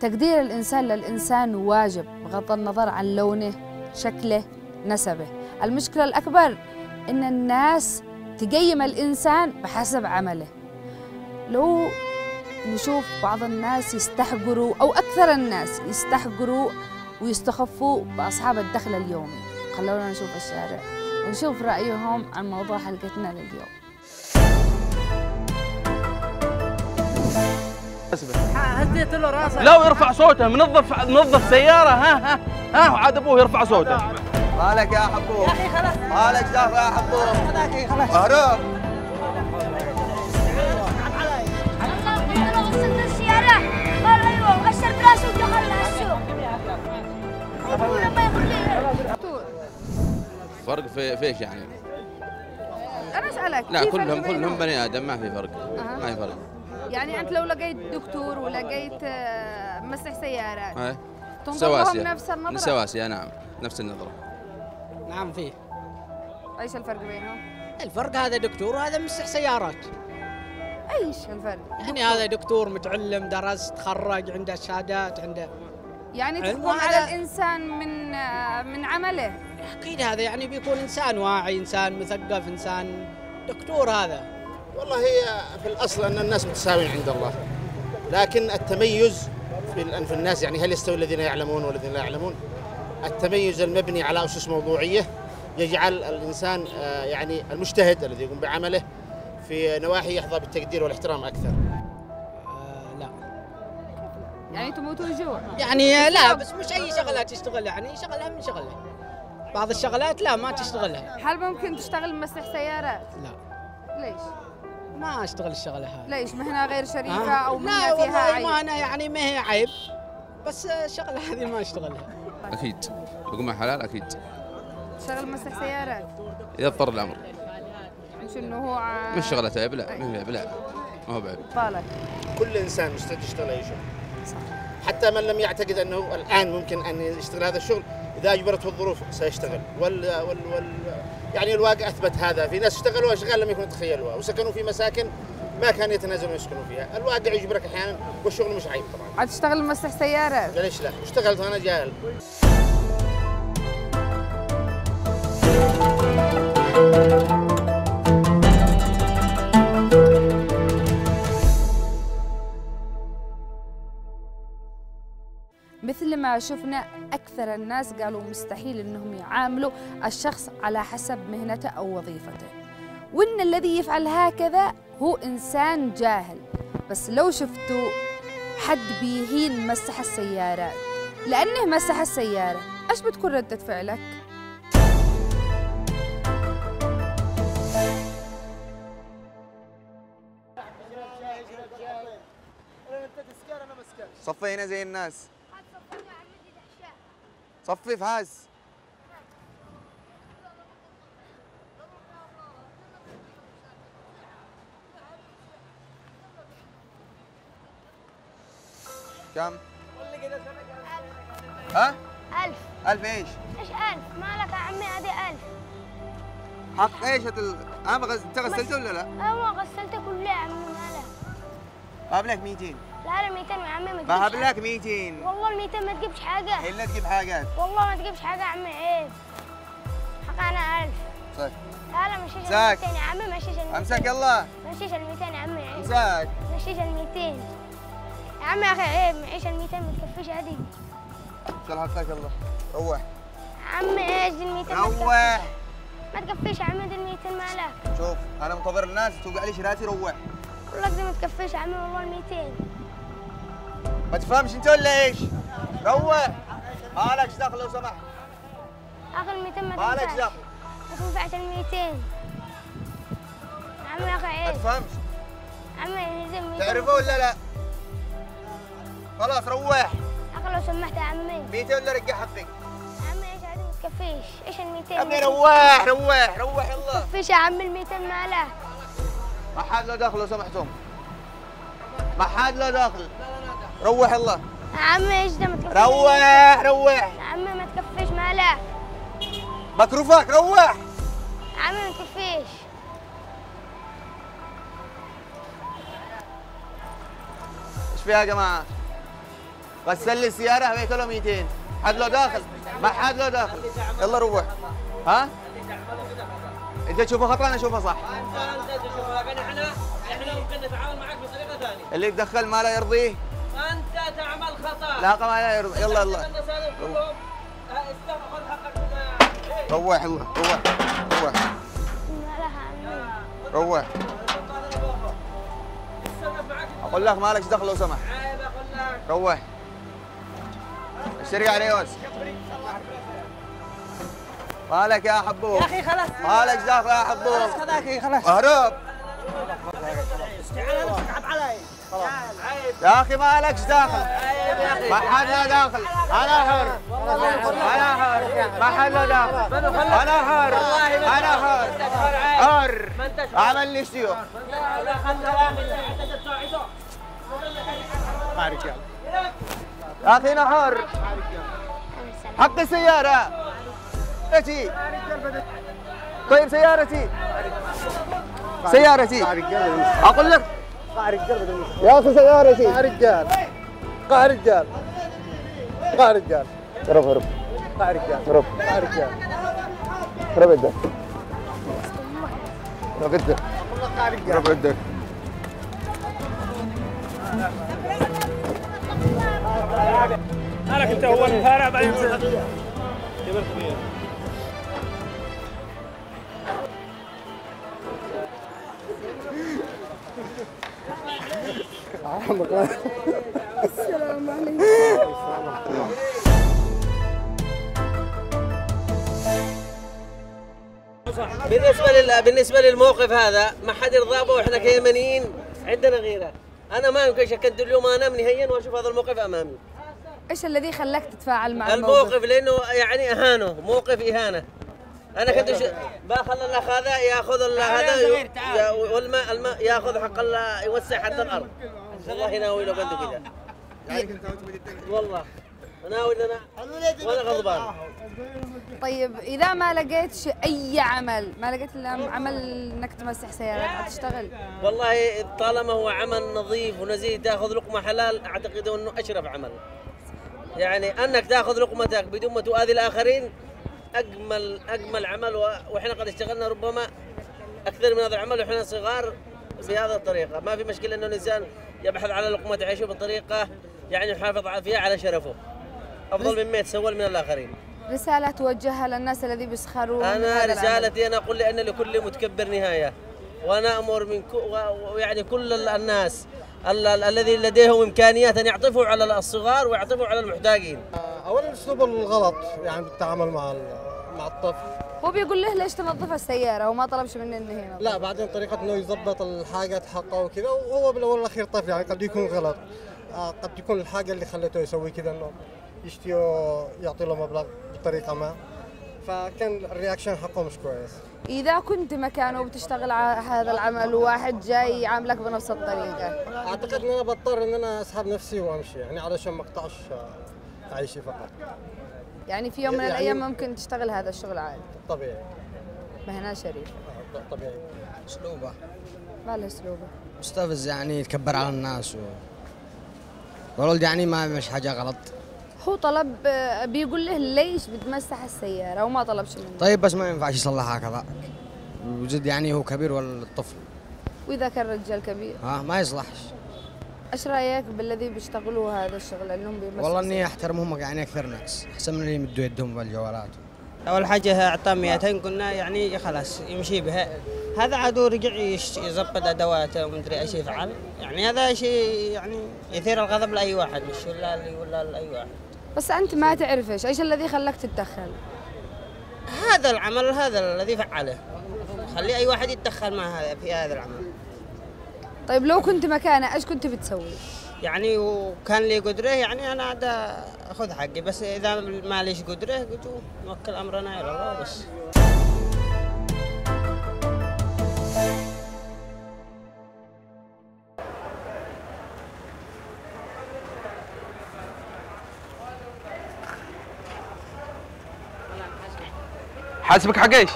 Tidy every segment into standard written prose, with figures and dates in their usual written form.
تقدير الإنسان للإنسان واجب بغض النظر عن لونه، شكله، نسبه. المشكلة الأكبر إن الناس تقيم الإنسان بحسب عمله. لو نشوف بعض الناس يستحقروا أو أكثر الناس يستحقروا ويستخفوا بأصحاب الدخل اليومي. خلونا نشوف الشارع ونشوف رأيهم عن موضوع حلقتنا لليوم. هديت له راسه، لو يرفع صوته منظف سياره ها وعاد ابوه يرفع صوته. مالك يا حبوب؟ يا اخي خلاص مالك دافع يا حبوب، هذاك خلاص اهرب. انا وصلت السياره قال ايوه وغشر براسه ودخلنا السوق. ابونا ما يخليه فرق فيش يعني. انا اسالك لا كلهم بني ادم ما في فرق ما في فرق. يعني أنت لو لقيت دكتور ولقيت مسح سيارات تنظرهم نفس النظرة؟ سواسية نعم نفس النظرة. نعم فيه. ايش الفرق بينهم؟ الفرق هذا دكتور وهذا مسح سيارات. ايش الفرق؟ يعني هذا دكتور متعلم درس تخرج عنده شهادات عنده يعني تحكم على الإنسان من عمله. أكيد هذا يعني بيكون إنسان واعي، إنسان مثقف، إنسان دكتور هذا. والله هي في الأصل أن الناس متساويين عند الله، لكن التميز في الناس يعني هل يستوي الذين يعلمون والذين لا يعلمون؟ التميز المبني على أسس موضوعية يجعل الإنسان يعني المجتهد الذي يقوم بعمله في نواحي يحظى بالتقدير والاحترام أكثر. لا يعني تموتون جوع يعني لا بس مش أي شغلة تشتغل يعني شغلها من شغلها. بعض الشغلات لا ما تشتغلها. هل ممكن تشتغل مسح سيارات؟ لا. ليش؟ ما اشتغل الشغله هذه. ليش؟ مهنه غير شريفه او مهنه فيها عيب؟ لا والله مهنه يعني ما هي عيب، بس الشغله هذه ما اشتغلها. اكيد بقومها حلال اكيد. شغل مسح سيارات؟ اذا اضطر الامر. مش انه هو مش شغله عيب لا، ما هي عيب لا، ما هو بعيب. بالك كل انسان مستعد يشتغل اي شغل. صح. حتى من لم يعتقد انه الان ممكن ان يشتغل هذا الشغل، اذا اجبرته الظروف سيشتغل. يعني الواقع اثبت هذا، في ناس اشتغلوا اشغال لم يكونوا يتخيلوها وسكنوا في مساكن ما كان يتنازلون يسكنوا فيها، الواقع يجبرك احيانا والشغل مش عيب طبعا. عاد تشتغل مسح سيارات؟ ليش لا؟ اشتغلت انا جاهل. مثل ما شفنا أكثر الناس قالوا مستحيل أنهم يعاملوا الشخص على حسب مهنته أو وظيفته، وإن الذي يفعل هكذا هو إنسان جاهل. بس لو شفتوا حد بيهين مسح السيارات لأنه مسح السيارة، إيش بتكون ردة فعلك؟ صفي هنا زي الناس، صفي فهاز. كم؟ ها؟ 1000. 1000 ايش؟ ايش 1000؟ مالك يا عمي هذه 1000. حق ايش؟ انا انت غسلته ولا لا؟ ايوه غسلته كله يا عمي مالك. هاب لك 200. لا 200 يا عمي ما تجيبش. بهب لك 200 والله. ال 200 ما تجيبش حاجه الا تجيب حاجات. والله ما تجيبش حاجه يا عمي عيب. حق انا 1000. صح. لا لا مشيش ال 200 يا عمي، مشيش ال 200. امسك يلا. مشيش ال 200 يا عمي عيب. امسك. مشيش ال 200 يا عمي يا اخي عيب. معيش ال 200 ما تكفيش هذيك. شال حقك يلا روح. يا عمي ايش ال 200؟ روح. ما تكفيش يا عمي ال 200 مالك. شوف انا منتظر الناس توقع لي شراتي. روح. والله دي ما تكفيش يا عمي والله ال 200. ما تفهمش انت ولا ايش؟ روح. مالكش دخل لو سمحت. اخر 200 ما تنفعش. مالكش دخل. ما تنفعش ال 200. علاقة ايه؟ ما تفهمش. عمي هزمني. تعرفه ولا لا؟ خلاص روح. لو سمحت يا عمي. 200 ولا رجعها فيك؟ يا عمي ايش عادي ما تكفيش، ايش ال 200؟ يا ابني روح روح روح يلا. ما تكفيش يا عمي ال 200 مالها؟ ما حد له دخل لو سمحتم. ما حد له دخل. روح يلا. يا عمي ايش ده ما تكفيش. روح روح. يا عمي ما تكفيش مالها؟ مكروفك روح. يا عمي ما تكفيش. ايش فيها يا جماعه؟ غسل لي السيارة بقيت له 200، حد له داخل؟ ما حد له داخل، يلا روح. ها؟ انت تشوفها خطأ انا اشوفها صح. انت تشوفها لكن احنا ممكن نتعامل معك بطريقة ثانية. اللي يتدخل ما لا يرضيه. انت تعمل خطأ. لا ما لا يرضي، يلا يلا. خذ حقك روح روح روح روح. روح. اقول لك مالكش دخل لو سمحت. روح. اشتري عليه وزن. مالك يا حبوب؟ يا اخي خلاص. مالك داخل يا حبوب؟ خلاص. اهرب. يا اخي مالك داخل. ما حد له داخل. انا حر. انا حر. ما حد له داخل. انا حر. انا حر. حر. اعمل لي سيوف. يا اخي نهار حق السيارة اجي. طيب سيارتي سيارتي اقول لك يا اخي سيارتي قاع رجال قاع رجال قاع رجال هرب هرب قاع رجال هرب قاع رجال هرب يدك هرب يدك هرب يدك مالك انت هو المهارة بعدين تنزل كبرت بيه. السلام عليكم. بالنسبة للموقف هذا ما حد يرضى به واحنا كيمنيين عندنا غيره. أنا ما يمكنش أكد اليوم أنام نهائيا وأشوف هذا الموقف أمامي. إيش الذي خلاك تتفاعل مع الموقف؟ لأنه يعني أهانه، موقف إهانة. أنا كنت بخلي الأخ هذا ياخذ هذا والماء ياخذ حق يوسع حتى الأرض. والله ناوي لو كنت كذا. والله ناوي أنا وأنا غضبان. طيب إذا ما لقيتش أي عمل، ما لقيت إلا عمل إنك تمسح سيارات هتشتغل؟ والله طالما هو عمل نظيف ونزيه تاخذ لقمة حلال أعتقد إنه أشرف عمل. يعني أنك تاخذ لقمتك بدون ما تؤذي الآخرين أجمل عمل، وإحنا قد اشتغلنا ربما أكثر من هذا العمل وإحنا صغار بهذه الطريقة. ما في مشكلة إنه الإنسان يبحث على لقمة عيشه بطريقة يعني يحافظ فيها على شرفه. أفضل مما يتسول من الآخرين. رسالة توجهها للناس الذي بيسخرون. أنا رسالتي أنا أقول أن لكل متكبر نهاية، وأنا أمر من ويعني كل الناس الذي لديهم إمكانيات أن يعطفوا على الصغار ويعطفوا على المحتاجين. أولا الأسلوب الغلط يعني بالتعامل مع الطفل. هو بيقول له ليش تنظف السيارة وما طلبش منه إنه ينظف. لا بعدين طريقة إنه يضبط الحاجات حقه وكذا، وهو بالأول والأخير طفل يعني قد يكون غلط، قد تكون الحاجة اللي خلته يسوي كذا إنه يشتيوا يعطي له مبلغ بطريقه ما، فكان الرياكشن حقه مش كويس. اذا كنت مكانه وبتشتغل على هذا العمل وواحد جاي يعاملك بنفس الطريقه، اعتقد ان انا بضطر ان انا اسحب نفسي وامشي يعني علشان ما اقطعش عيشي فقط. يعني في يوم من الايام ممكن تشتغل هذا الشغل عادي طبيعي. مهنه شريف طبيعي. اسلوبه ما له اسلوبه مستفز يعني يتكبر على الناس والله يعني ما مش حاجه غلط. هو طلب بيقول له ليش بتمسح السيارة وما طلبش منه. طيب بس ما ينفعش يصلحها هكذا وجد يعني هو كبير ولا الطفل؟ وإذا كان رجال كبير؟ ها ما يصلحش. إيش رأيك بالذي بيشتغلوا هذا الشغل أنهم بيمسحوا؟ والله إني أحترمهم يعني أكثر ناس، أحسن من اللي يمدوا يدهم بالجوالات. أول حاجة أعطاه 200 قلنا يعني خلاص يمشي بها، هذا عدو رجع يظبط أدواته ومدري إيش يفعل، يعني هذا شيء يعني يثير الغضب لأي واحد مش ولا لأي واحد. بس أنت ما تعرفش، إيش الذي خلاك تتدخل؟ هذا العمل هذا الذي فعله خلي اي واحد يتدخل مع هذا في هذا العمل. طيب لو كنت مكانه ايش كنت بتسوي؟ يعني وكان لي قدره يعني انا عاد اخذ حقي، بس اذا ما ليش قدره قلت نوكل امرنا الى الله بس. حاسبك حق ايش؟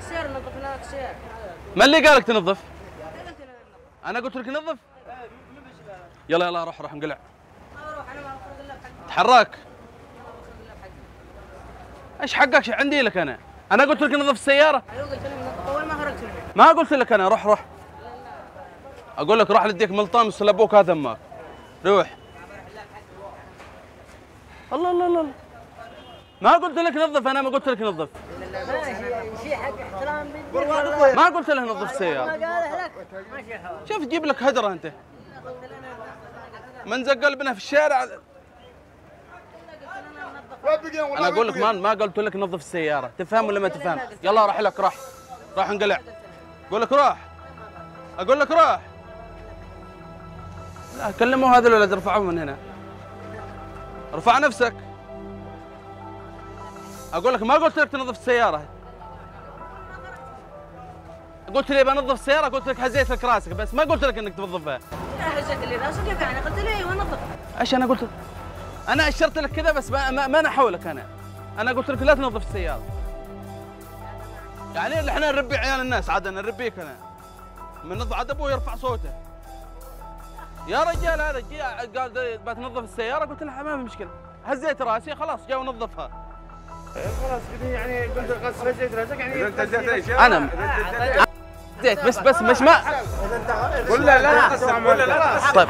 كسير نظفناه كسير. ما اللي قالك تنظف؟ انا قلت لك نظف؟ يلا يلا روح روح انقلع. ما اروح انا ما بخرج الا بحقي. تحرك. ايش حقك عندي لك انا؟ انا قلت لك نظف السيارة؟ ايوه قلت لك نظف اول ما خرجت منها. ما قلت لك انا روح روح. لا اقول لك روح لديك ملطام وصل ابوك هذا امك. روح. الله الله الله. ما قلت لك نظف انا ما قلت لك نظف. ما قلت له نظف السيارة. شوف تجيب لك هدرة انت. منزق قلبنا في الشارع. انا اقول لك ما قلت لك نظف السيارة، تفهم ولا ما تفهم؟ يلا راح لك راح. راح انقلع. اقول لك راح. اقول لك راح. لا كلموا هذا الولد ارفعوه من هنا. ارفع نفسك. اقول لك ما قلت لك تنظف السيارة. قلت لي بنظف السيارة، قلت لك هزيت لك راسك، بس ما قلت لك انك تنظفها. لا هزيت لي راسي كيف يعني؟ قلت لي ايوه نظفها. ايش انا قلت لك؟ انا اشرت لك كذا بس ما انا حولك انا قلت لك لا تنظف السيارة. يعني احنا نربي عيال الناس عاد انا نربيك انا. من نظف عاد ابوه يرفع صوته. يا رجال هذا جي قال بتنظف السيارة، قلت له ما في مشكلة. هزيت راسي خلاص جا ونظفها. خلاص يعني قلت هزيت راسك يعني انت هزيت ايش؟ انا هزيت بس مش ما ولا لا تقسم ولا لا تقسم. طيب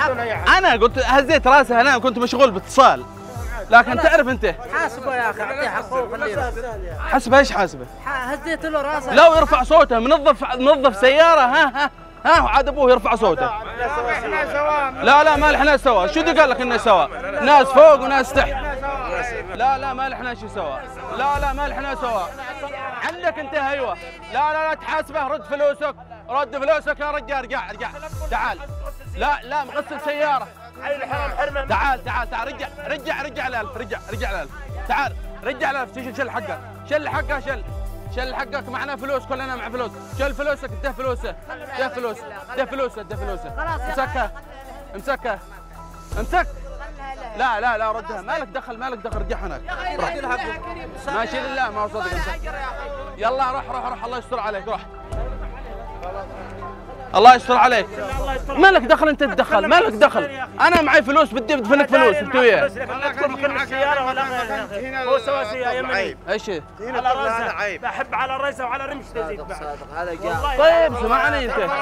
انا قلت هزيت راسه انا كنت مشغول باتصال لكن تعرف انت حاسبه يا اخي اعطيه حقه خليه حاسبه. ايش حاسبه؟ هزيت له راسه لو يرفع صوته منظف سياره ها وعاد ابوه يرفع صوته. لا ما احنا سوا. شو اللي قال لك انه سوا؟ ناس فوق وناس تحت. لا ما احنا شو سوا. لا ما احنا سوا. عندك انت ايوه. لا تحاسبه. رد فلوسك يا رجال. ارجع تعال. لا مغسل سياره. تعال رجع ال1000 رجع ال1000 تعال رجع ال1000 شل حقك معنا فلوس كلنا مع فلوس. شل فلوسك ده فلوسه امسكها لا ردها. مالك دخل رجع هناك ماشي لله ما وصدق. يلا روح الله يستر عليك. روح الله يستر عليك. مالك دخل انت تدخل. مالك دخل انا معي فلوس بدي ادفنك فلوس انت وياه. هو سواسيه يمني. ايش على راسه عيب. بحب على راسه وعلى رمشته زيد طيب سمعني انت.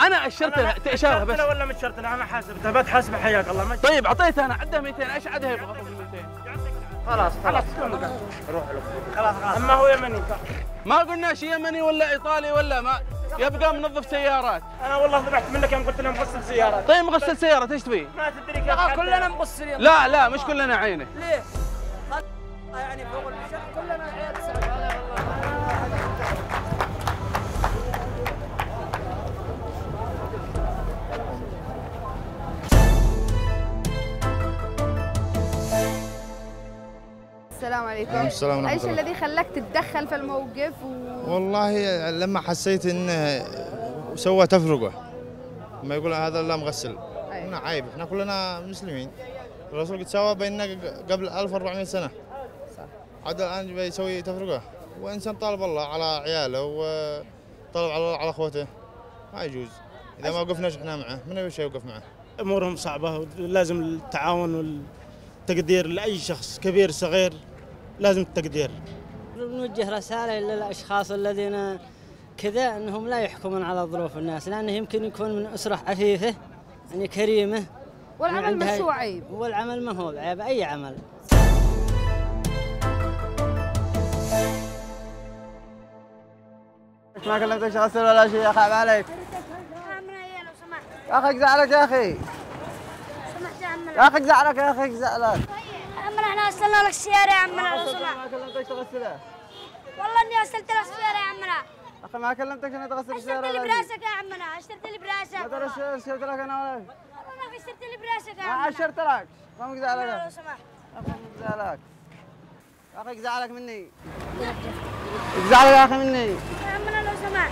انا اشرت له تاشاره بس ولا ما اشرت له. انا حاسبته بتحاسب حياك الله. طيب اعطيته انا عده 200. ايش عده يبغى 200؟ خلاص روح له خلاص. اما هو يمني ما قلنا شيء يمني ولا ايطالي ولا ما يبقى منظف سيارات. انا والله ذبحت منك يوم قلت لهم مغسل سيارات. طيب مغسل سيارات ايش تبي؟ ما تدري كيف كلنا مغسلين. لا مش كلنا عينه. ليه؟ يعني فوق المشاكل كلنا عيال سبع. السلام عليكم. السلام ورحمة الله. ايش الذي خلاك تتدخل في الموقف؟ والله لما حسيت انه سوى تفرقه لما يقول هذا لا مغسل. احنا عيب احنا كلنا مسلمين. الرسول قد سوى بيننا قبل 1400 سنة. صح. عاد الان بيسوي تفرقه وانسان طالب الله على عياله وطالب على الله على اخوته. ما يجوز. اذا ما وقفناش احنا معه من اي شيء يوقف معه. امورهم صعبة لازم التعاون والتقدير لاي شخص كبير صغير. لازم التقدير. نوجه رسالة للأشخاص الذين كذا أنهم لا يحكمون على ظروف الناس، لأنه يمكن يكون من أسرة عفيفة يعني كريمة والعمل ما هو عيب. والعمل ما هو عيب أي عمل. ما كلمتك غسل ولا شيء يا أخي عيب عليك. لو سمحت. يا أخي زعلك يا أخي. سمحت يا عمنا. يا أخي زعلك يا أخي زعلك. احنا غسلنا لك السيارة يا عمنا لو سمحت. والله اني غسلت لك السيارة يا عمنا. اخي ما كلمتك عشان تغسل السيارة. اشترت لي براسك يا عمنا، اشترت لي براسك. ما ترى اشترت لك انا ولا والله ما اشترت لي براسك يا عمنا. ما اشترت لك، ما مقزع عليك. لو سمحت. ما مقزع عليك. يا اخي اقزع عليك مني. اقزع عليك يا اخي مني. يا عمنا لو سمحت.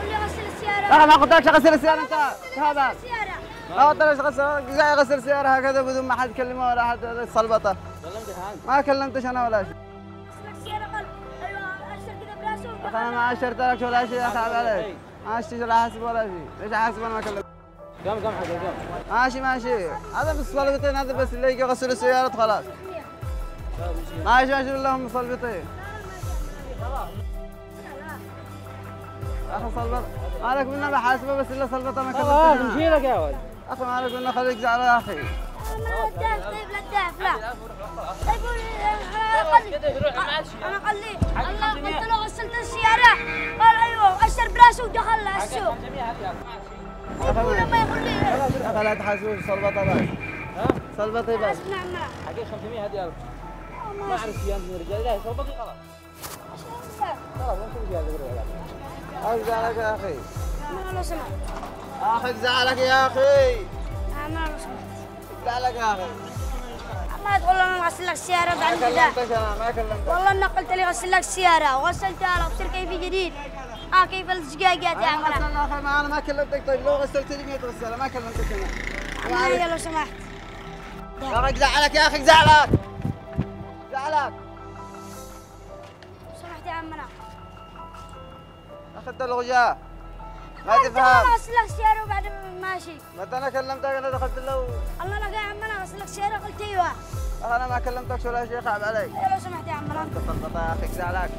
قول لي غسل السيارة. يا اخي ما قلت لكش غسل السيارة انت. هذا. ما قلت لكش غسل، اقزع غسل السيارة هكذا بدون ما حد يكلمه ولا حد يصلبطه. كلمتك انت. ما كلمتش انا ولا شيء. أنا ما عشرت لك ولا شيء يا أخي عليك، ماشي لا حاسب ولا شيء، ليش أحاسب أنا ما أكلمك؟ قام حاجة قام ماشي ماشي، هذا بالصلبتين هذا بس اللي يجي يغسلوا السيارات خلاص ماشي ماشي لهم بالصلبتين يا أخي صلبطة، ما لك منا بحاسبه بس إلا صلبطة ما كلمتني خلاص نشيلك يا ولد أخي ما لك منا خليك زعلان يا أخي أنا وداك طيب للدهف لا طيب أنا قليت الله قلت له غسلت السيارة قال أيوه أشر براسه ودخلها السوق يقول لما يقول لي أخي لا تحاسبوش صلبطة بس صلبطي بس حقيقي 500 هدي 1000 ما أعرف يا أنت رجال الله صلبطي خلاص خلاص أنت مش قادر تقول أخي زعلك يا أخي أنا لو سمعت أخي زعلك يا أخي أنا لو سمعت زعلك يا أخي ما تقول انا نغسل لك السياره بعد كده والله انا قلت لي غسل لك السياره وغسلتها لك بصير كيفي جديد كيف الدقايقات يا عمران انا ما كلمتك طيب لو غسلت لي 100 غساله ما كلمتك انا لو سمحت يا اخي زعلك يا اخي زعلك زعلك لو سمحت يا عمران اخذت الغجاه ما تفهم غسل لك السياره وبعدين ماشي متى انا كلمتك انا دخلت له الله انا قاعد عمران غسل لك السياره قلت ايوه أنا ما كلمتكش ولا شيء صعب عليك. لو سمحت يا عمران. أنت صلبطة يا أخي زعلك.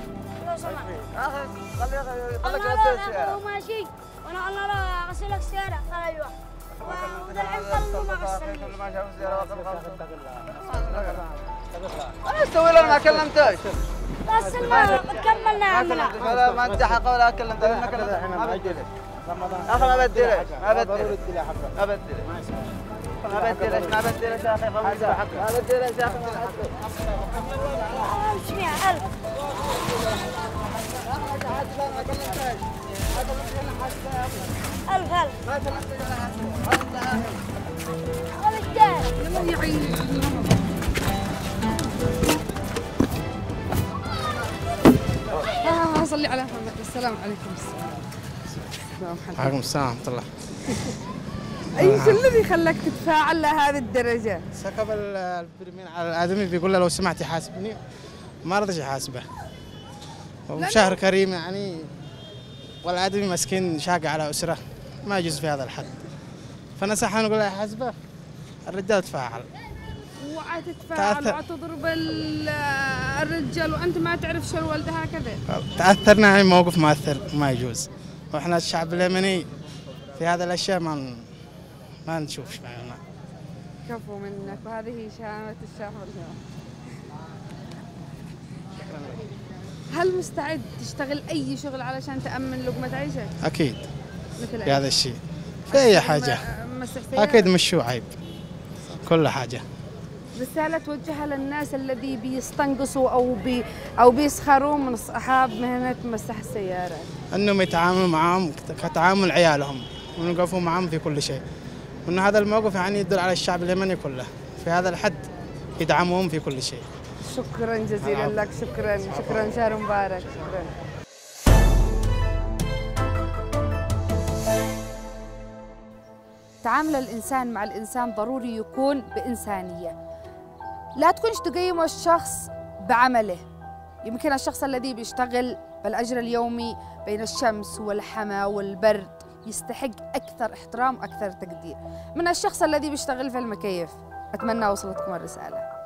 لو سمحت. أخي خليك غسل السيارة. أنا ماشي وأنا الله أغسل لك السيارة قال أيوه. ودلعين قالوا ما غسلنيش. ما شافوا السيارة واقفة خلاص. أنا أستوي لك ما كلمتكش. غسل ما كملنا يا عمران. ما أنت حق ولا كلمتك ما كلمتك. ما بدلك. أخي ما بدلك. ما بدلك. ما بدلك. ما بدلش ما بدلش يا اخي ما بدلش يا اخي السلام عليكم وعليكم السلام ورحمة الله ايش الذي خلاك تتفاعل لهذه الدرجه؟ سكب البرميل على الادمي بيقول له لو سمحت يحاسبني ما رضيش يحاسبه. وشهر كريم يعني والادمي مسكين شاق على اسره ما يجوز في هذا الحد. فانا سحان اقول له يحاسبه الرجال تفاعل. وتتفاعل وتضرب الرجال وانت ما تعرف شو الولد هكذا. تاثرنا عن موقف مؤثر ما يجوز. واحنا الشعب اليمني في هذا الاشياء ما نشوفش معنا كفو منك وهذه هي شهامة الشهر هل مستعد تشتغل أي شغل علشان تأمن لقمة عيشك؟ أكيد مثل هذا الشيء في أي حاجة أكيد مش عيب كل حاجة رسالة توجهها للناس الذي بيستنقصوا أو بيسخروا من أصحاب مهنة مسح السيارة أنهم يتعاملوا معهم كتعامل عيالهم ونوقفوا معهم في كل شيء وأن هذا الموقف يعني يدل على الشعب اليمني كله في هذا الحد يدعمهم في كل شيء شكرا جزيلا لك شكرا شكرا شهر مبارك شكرا تعامل الإنسان مع الإنسان ضروري يكون بإنسانية لا تكونش تقيموا الشخص بعمله يمكن الشخص الذي بيشتغل بالأجر اليومي بين الشمس والحمى والبرد يستحق أكثر احترام أكثر تقدير من الشخص الذي بيشتغل في المكيف أتمنى وصلتكم الرسالة